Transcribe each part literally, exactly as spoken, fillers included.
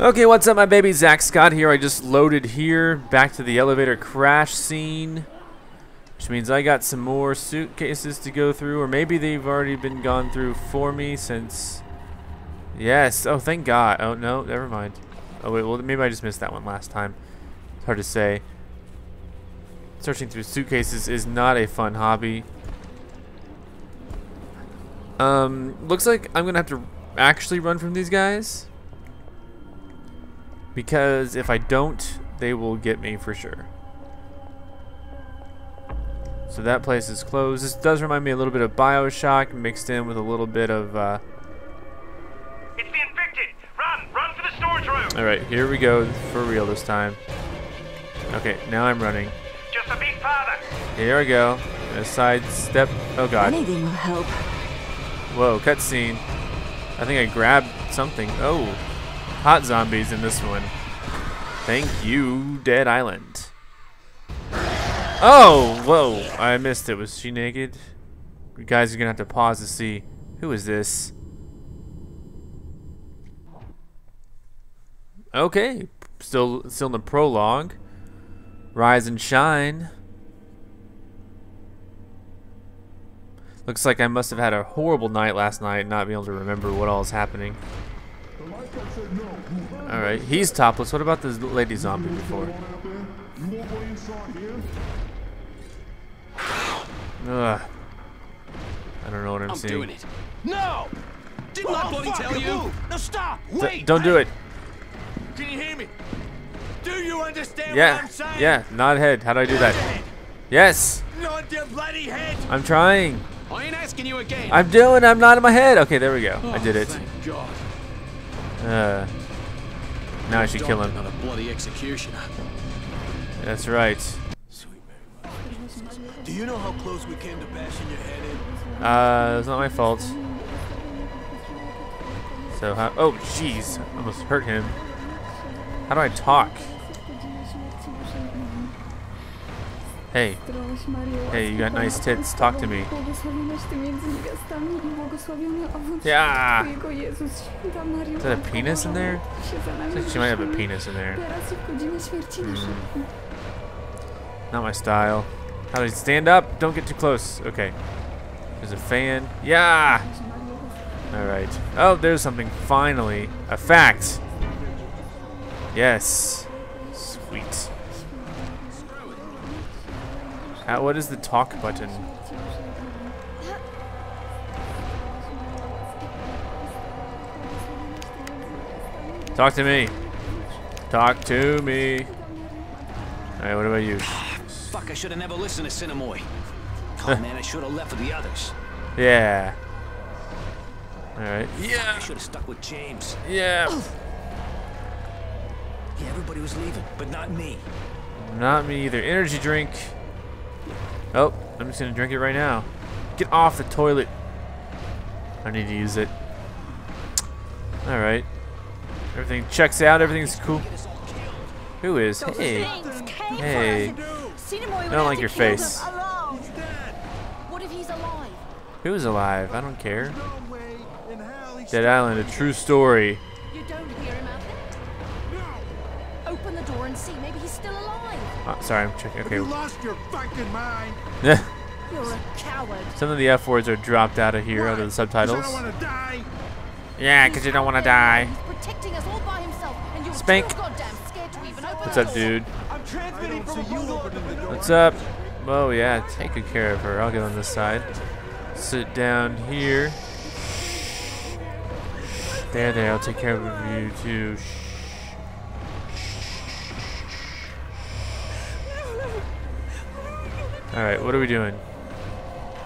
Okay, what's up, my baby? Zack Scott here. I just loaded here back to the elevator crash scene, which means I got some more suitcases to go through, or maybe they've already been gone through for me since... Yes. Oh, thank God. Oh, no. Never mind. Oh, wait. Well, maybe I just missed that one last time. It's hard to say. Searching through suitcases is not a fun hobby. Um, looks like I'm going to have to actually run from these guys, because if I don't, they will get me for sure. So that place is closed. This does remind me a little bit of Bioshock mixed in with a little bit of... Uh... It's the infected! Run! Run for the storage room! Alright, here we go. For real this time. Okay, now I'm running. Just a bit farther! Here we go. A side step. Oh God. Anything will help. Whoa, cutscene. I think I grabbed something. Oh. Hot zombies in this one. Thank you, Dead Island. Oh, whoa. I missed it. Was she naked? You guys are going to have to pause to see. Who is this? Okay. Still, still in the prologue. Rise and shine. Looks like I must have had a horrible night last night and not be able to remember what all is happening. Alright, he's topless. What about this lady zombie before? Ugh. I don't know what I'm, I'm seeing. I'm doing it. No! Didn't oh, I bloody tell you? Move. No, stop! Wait! D don't do it. Can you hear me? Do you understand yeah. what I'm saying? Yeah, nod head. How do I do that? Yes! Nod your bloody head! I'm trying. I ain't asking you again. I'm doing I'm nodding my head. Okay, there we go. Oh, I did it. Thank God. Uh, now I should kill him. Not a bloody executioner. That's right. Sweet Mary. Do you know how close we came to bashing your head in? Uh, it's not my fault. So how? Oh, jeez, almost hurt him. How do I talk? Hey. Hey, you got nice tits. Talk to me. Yeah. Is that a penis in there? It's like she might have a penis in there. Mm. Not my style. How do I stand up? Don't get too close. Okay. There's a fan. Yeah. All right. Oh, there's something finally. A fact. Yes. Sweet. Uh, what is the talk button? Talk to me. Talk to me. Alright, what about you? Fuck, I should have never listened to Sinamoi. Oh man, I should have left with the others. Yeah. Alright. Yeah. I should have stuck with James. Yeah. Yeah, everybody was leaving, but not me. Not me either. Energy drink. Oh, I'm just gonna drink it right now. Get off the toilet. I need to use it. Alright. Everything checks out, everything's cool. Who is? Hey. Hey. I don't like your face. Who's alive? I don't care. Dead Island, a true story. Open the door and see. Maybe he's still alive. Oh, sorry, I'm checking. Okay. You lost your fucking mind. You're a coward. Some of the F words are dropped out of here. Why? Out of the subtitles. Cause I don't wanna die. Yeah, because you don't want to die. He's protecting us all by himself, and you're Spank. Too goddamn scared to even open What's up, dude? I'm transmitting from you. What's up? Oh yeah, take good care of her. I'll get on this side. Sit down here. There, there. I'll take care of you too. Alright, what are we doing?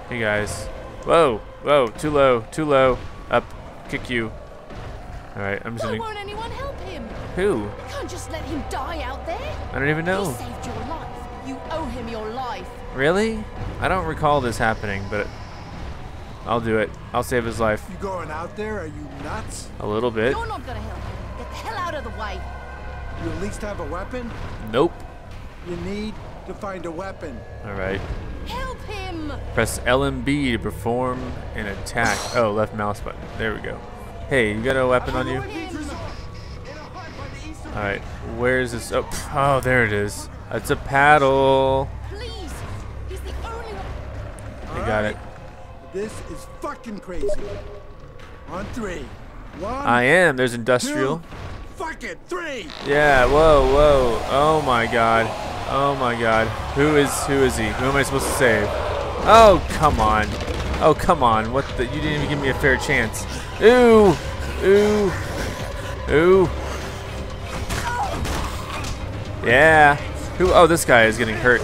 Hey guys. Whoa, whoa, too low, too low. Up, kick you. Alright, I'm just gonna... Why won't anyone help him? Who? You can't just let him die out there. I don't even know. He saved your life. You owe him your life. Really? I don't recall this happening, but I'll do it. I'll save his life. You going out there? Are you nuts? A little bit. You're not gonna help him. Get the hell out of the way. You at least have a weapon? Nope. You need... to find a weapon. All right. Help him. Press L and B to perform an attack. Oh, left mouse button. There we go. Hey, you got a weapon on you? Alright, where is this? Oh, oh, there it is. It's a paddle. Please. He's the only one. They got it. This is fucking crazy. On three. One, I am. There's industrial. Two, fucking three. Yeah. Whoa. Whoa. Oh my god. Oh my god. Who is? Who is he? Who am I supposed to save? Oh come on. Oh come on. What the? You didn't even give me a fair chance. Ooh. Ooh. Ooh. Yeah. Who? Oh, this guy is getting hurt.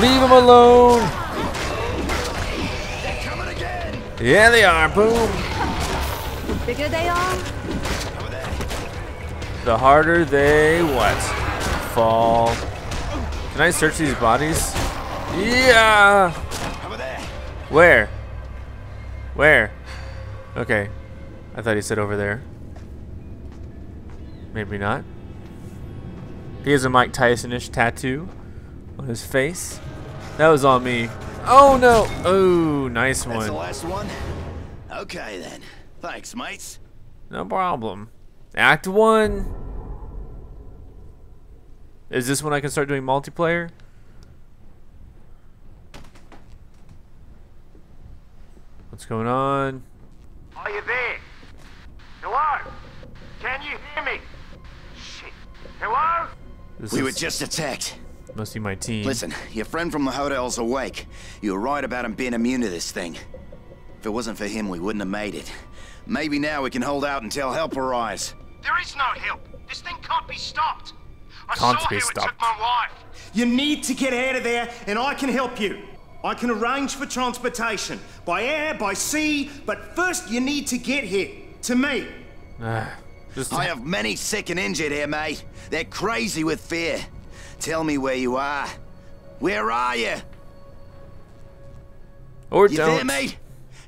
Leave him alone. Yeah, they are. Boom. The bigger they are, the harder they what? Fall. Can I search these bodies? Yeah. Where? Where? Okay. I thought he said over there. Maybe not. He has a Mike Tyson-ish tattoo on his face. That was on me. Oh no! Oh, nice one. That's the last one? Okay then. Thanks, mates. No problem. Act one. Is this when I can start doing multiplayer? What's going on? Are you there? Hello? Can you hear me? Shit. Hello? This we were just attacked. Must be my team. Listen, your friend from the hotel's awake. You were right about him being immune to this thing. If it wasn't for him, we wouldn't have made it. Maybe now we can hold out until help arrives. There is no help. This thing can't be stopped. I can't saw be how stopped. It took my wife. You need to get out of there, and I can help you. I can arrange for transportation. By air, by sea, but first you need to get here. To me. Just I have many sick and injured here, mate. They're crazy with fear. Tell me where you are. Where are you? Or you don't. You there, mate?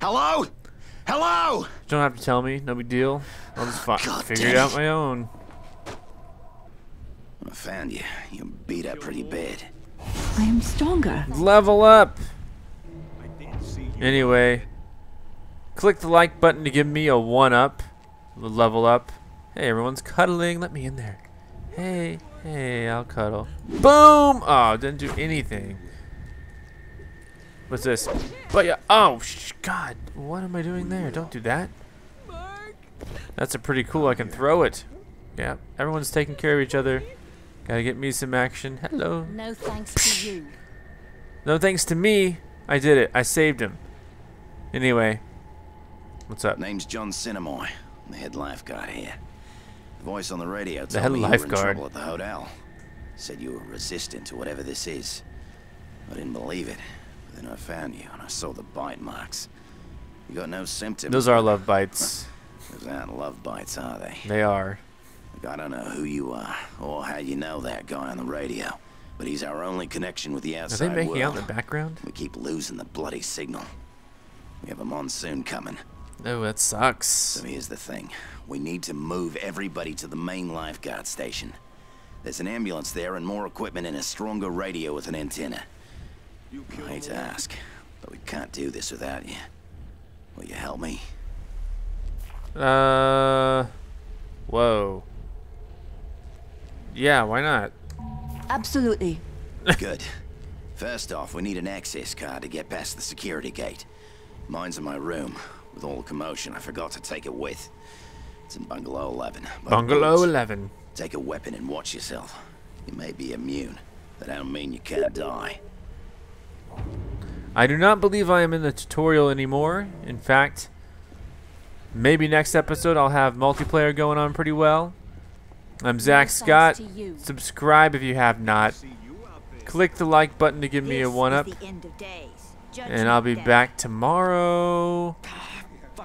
Hello? Hello? You don't have to tell me. No big deal. I'll just fi God figure it out my own. I found you. You're beat up pretty bad. I am stronger. Level up. I didn't see you. Anyway, click the like button to give me a one-up. Level up. Hey, everyone's cuddling. Let me in there. Hey. Hey, I'll cuddle. Boom! Oh, didn't do anything. What's this? But yeah. Oh, sh God! What am I doing there? Don't do that. That's a pretty cool. I can throw it. Yeah. Everyone's taking care of each other. Gotta get me some action. Hello. No thanks to you. No thanks to me. I did it. I saved him. Anyway. What's up? Name's John Sinamoi. I'm the head lifeguard here. Voice on the radio told the head me you were in trouble at the hotel. Said you were resistant to whatever this is. I didn't believe it. But then I found you and I saw the bite marks. You got no symptoms. Those are love bites. Those aren't love bites, are they? They are. Look, I don't know who you are or how you know that guy on the radio, but he's our only connection with the outside world. Are they making world. out in the background? We keep losing the bloody signal. We have a monsoon coming. Oh, that sucks. So here's the thing. We need to move everybody to the main lifeguard station. There's an ambulance there and more equipment and a stronger radio with an antenna. I hate to ask, but we can't do this without you. Will you help me? Uh... Whoa. Yeah, why not? Absolutely. Good. First off, we need an access card to get past the security gate. Mine's in my room. With all the commotion, I forgot to take it with. It's in Bungalow eleven. Bungalow eleven. Take a weapon and watch yourself. You may be immune. That don't mean you can't die. I do not believe I am in the tutorial anymore. In fact, maybe next episode I'll have multiplayer going on pretty well. I'm Zack Scott. Subscribe if you have not. Click the like button to give me a one-up. And I'll be back tomorrow.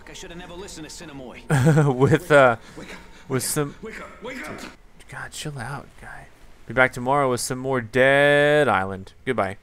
I should have never listened to Sinamoi. with uh, wake up, with wake some. Up, wake up, wake up. God, chill out, guy. Be back tomorrow with some more Dead Island. Goodbye.